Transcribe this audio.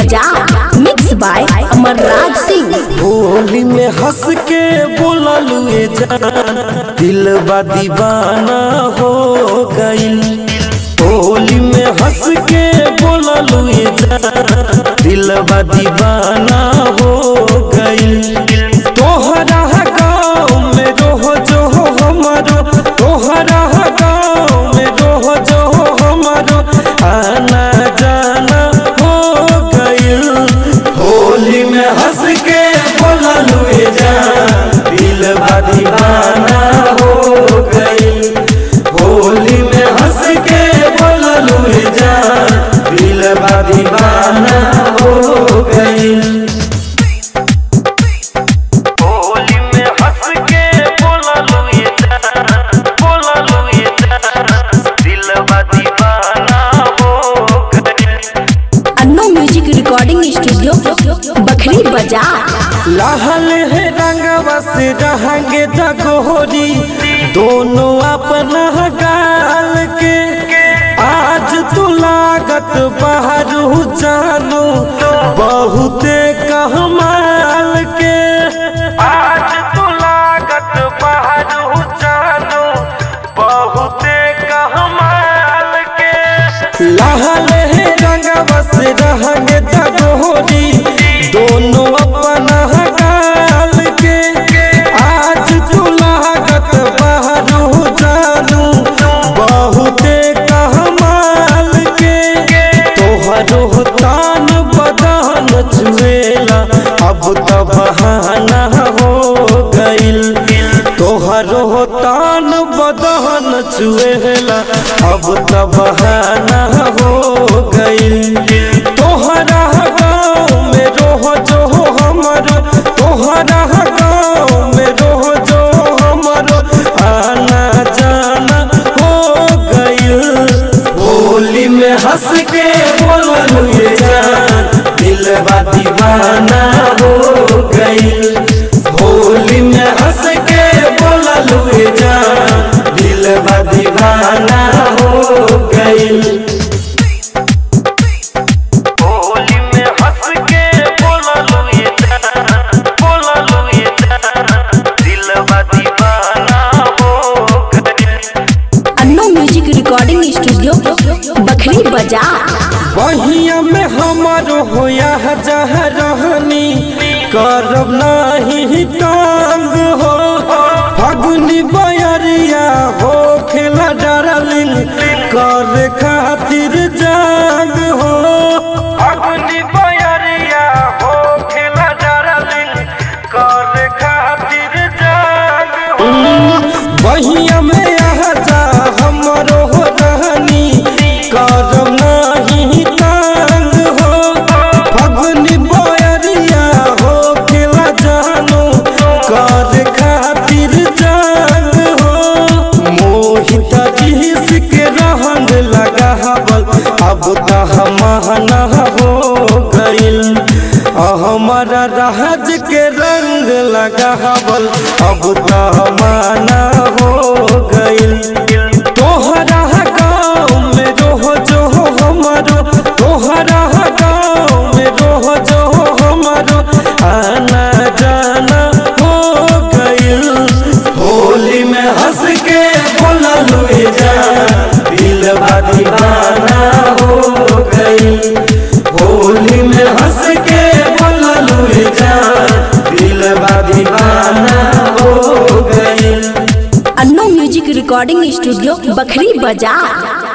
बजा mix by Amar Raj Singh. Holi में हंस के बोला लुए जान दिलवा दीवाना हो गइल। होली में हंस के बोला लुए जान दिलवा दीवाना हो गइल। तोहरा गाँव में रोह जो हो हमारो, तोहरा गाँव में रोह जो हो हमारो, आना जाना हो गइल। होली में हंस के बोला लुए जान दिलवा दीवाना हो गइल। होली में हंस के बोला लुए जान दिलवा दीवाना हो गइल। Annu music recording studio Bakhri Bazar. लाहल है रंगवा से रहेंगे जगोरी दोनों अपना गाल के। आज तो लागत बाहर जानो बहुते कमाल के। आज तो लागत बाहर जानो बहुते कमाल के। लाहल बस रहेंगे जगोरी दोनों अपना गाल के। आज तू लागत बाहर जानू बहुते कमाल के। तोहरो तान बदान छुएला अब तो बहाना हो गइल। तोहरो तान बदान छुएला अब तो बहाना हो गइल। तोहरा गाँव में रोह जो हमारो, तोहरा गाँव में रोह जो हमारो, आना जाना हो गइल। होली में हंस के बोला लुए जान दिलवा दीवाना हो गइल। होली में हंस के बोला लुए जान दिलवा दीवाना हो गइल। बखरी बाजार। बहिया में हमारो होया जहाँ रहनी करब नहीं तंग हो। फगुनी बयरिया हो खेला डरलिन कर खातिर जाग हो। फगुनी बयरिया हो खेला डरलिन कर खातिर जाग हो। बहिया में अब तहमाना हो गइल। अमर राज के रंग लगावल अब तहमाना हो गइल। तोहरा गाँव में रोह जो हमारो, तोहरा गाँव में रोह जो हमारो, आना जाना हो गइल। होली में हंस के बोला लुए जान दिलवा दीवाना हो गइल। होली में हंस के बोला लुए जान दिलवा दीवाना हो गइल। Annu music recording studio Bakhri बाजार।